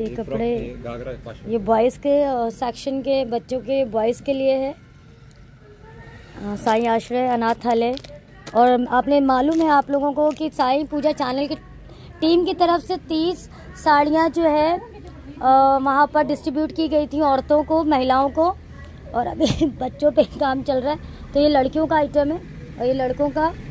ये कपड़े ये बॉयज़ के सेक्शन के बच्चों के बॉयज़ के लिए है। साईं आश्रय अनाथ आलय। और आपने मालूम है आप लोगों को कि साईं पूजा चैनल की टीम की तरफ से 30 साड़ियाँ जो है वहाँ पर डिस्ट्रीब्यूट की गई थी औरतों को, महिलाओं को। और अभी बच्चों पे काम चल रहा है। तो ये लड़कियों का आइटम है और ये लड़कों का।